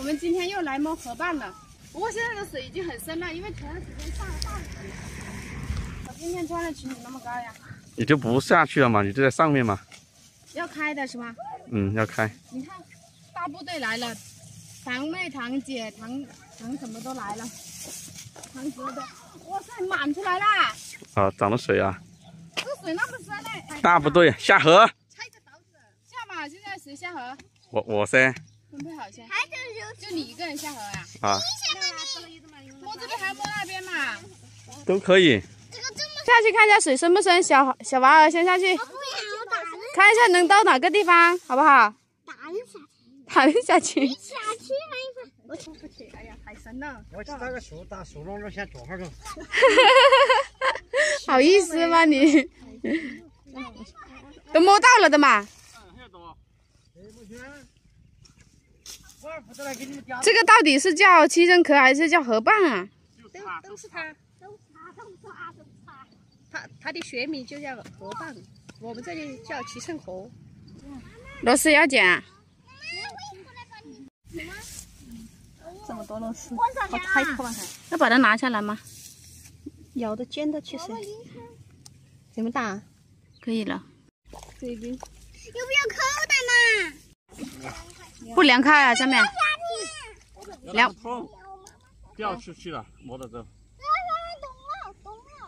我们今天又来猫河畔了，不过现在的水已经很深了，因为前段时间下了大雨。我今天穿的裙子那么高呀？你就不下去了嘛？你就在上面嘛？要开的是吗？嗯，要开。你看，大部队来了，堂妹、堂姐、堂什么都来了，堂侄的，哇塞，满出来了！啊，涨了水啊！这水那么深呢、哎？大部队下河。拆个勺子，下嘛！现在谁下河？我噻。 准备好先，就你一个人下河呀？啊！摸这边还摸那边嘛，都可以。下去看一下水深不深，小娃儿先下去，看一下能到哪个地方，好不好？打一下去。我下不去，哎呀，太深了。我去那个手打手笼子，先躲会儿去。好意思吗你？都摸到了的嘛。 这个到底是叫七声壳还是叫河蚌啊？都是它，都是它。它的学名就叫河蚌，我们这里叫七声壳。螺丝要剪啊？这么多螺丝，好太痛了！要把它拿下来吗？咬的尖的确实。怎么打？可以了。这边有没有扣的嘛？ 不凉快啊，下面凉，掉出去了，摸到这。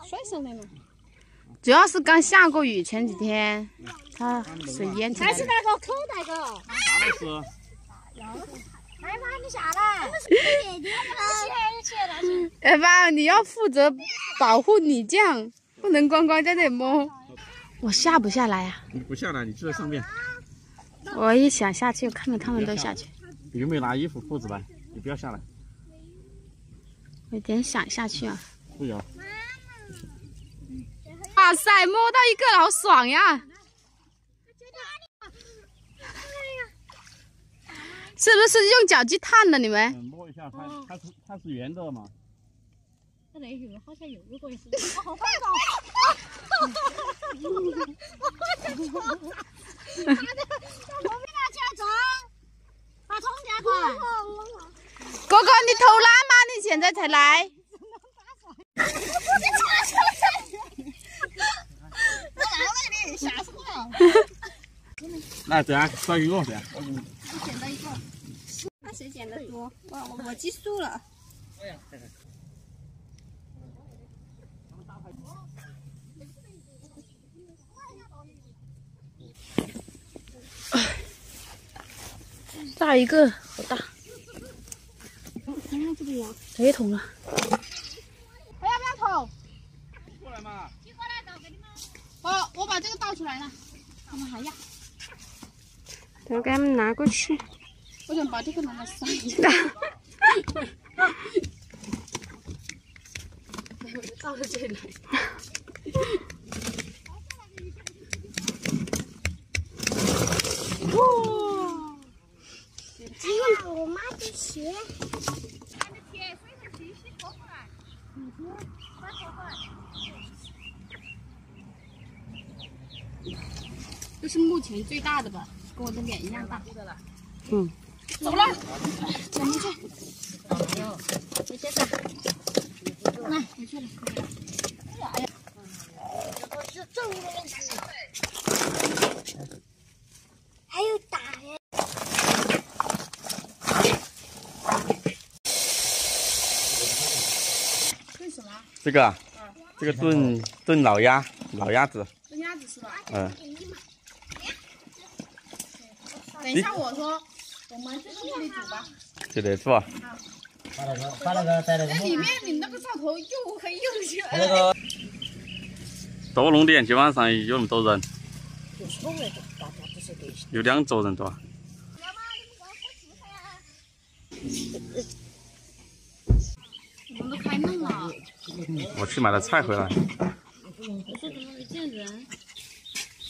摔上来了。主要是刚下过雨，前几天它水淹起来。还是那个扣那个。啥意思？来吧，你下来。来吧，你要负责保护女将，不能光光在那摸。我下不下来呀？你不下来，你就在上面。 我一想下去，看着他们都下去。你有没有拿衣服、裤子来？你不要下来。有点想下去啊。不要。哇塞，摸到一个好爽呀！是不是用脚去探的你们？摸一下，它是圆的嘛。这里有，好像有一个也是。我好棒哦！我哥哥，你偷懒吗？你现在才来？那这样算一个噻。我捡到一个，那谁捡的多？我计数了。大一个，好大！看看这个呀，谁捅了？还要不要捅？过来嘛！过来，倒给你们。我把这个倒出来了，他们还要。等给他们拿过去。我想把这个拿来晒一下。倒到这里来。哎呀，我妈的鞋！妈的天，这个谁先活过来？你先，快活过来！这是目前最大的吧？跟我的脸一样大。嗯。走了，走进去。你先走。来，我去了。哎呀！这正面的。还有打呀！ 这个啊，这个炖老鸭子。炖鸭子是吧？嗯。等一下，我说我们就这里煮吧。就得做。把那个带那个。里面你那个灶头又黑又热。那个。多弄点，今晚上有那么多人。有2桌人多。我们都开弄了。 我去买了菜回来。我说怎么没见人？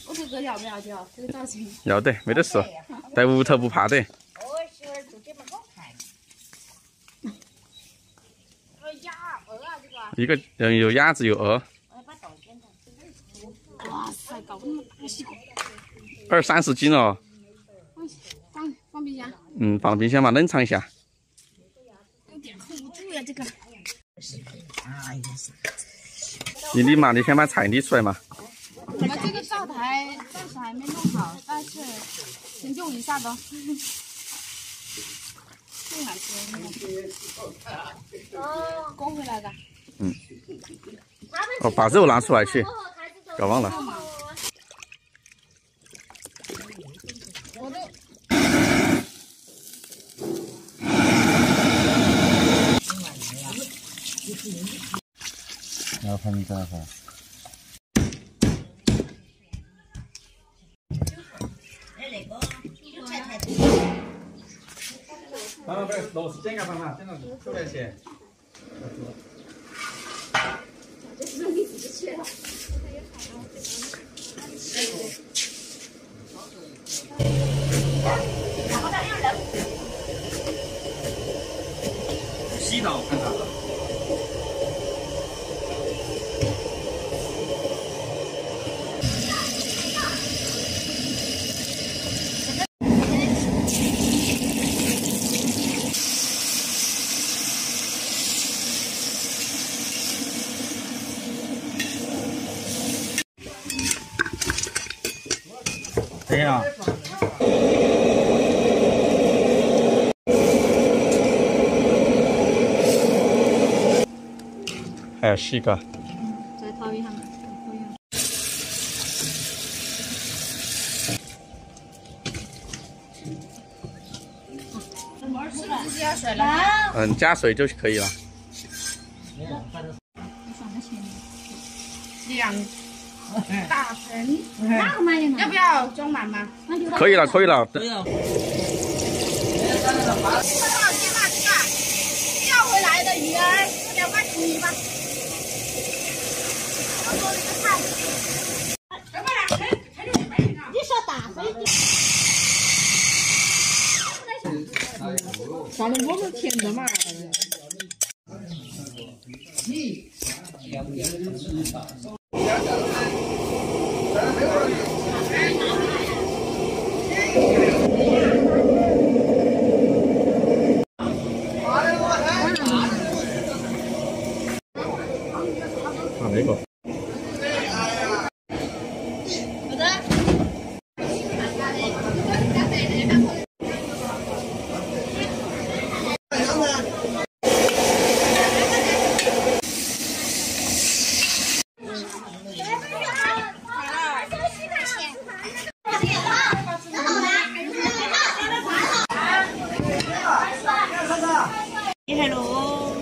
我哥哥咬没咬掉这个造型？咬对，没得事，在屋头不怕的。我媳妇做这么好看。还有鸭鹅啊，这个。一个有鸭子有鹅。哇塞，搞那么大西瓜。20-30斤哦。放冰箱。嗯，放冰箱嘛，冷藏一下。不要这个？哎呀，你立马你先把场地出来嘛。我们这个灶台暂时还没弄好，但是先用一下吧。这还是哦，供回来的。嗯。哦，把肉拿出来去，搞忘了。我都。 要放大火。妈妈，不是老师这个方法，真的出来些。洗脑看到了。 这样，还有细个。再掏一下，掏一下。加水了。嗯，加水就可以了。两。 大盆，那个嘛，要不要装满嘛？可以了，可以了。不要。钓回来的鱼儿，这两块钱一吧。要做这个菜。什么来？你说大盆。反正我们天的嘛。 厉害喽！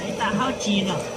哎，打好鸡了。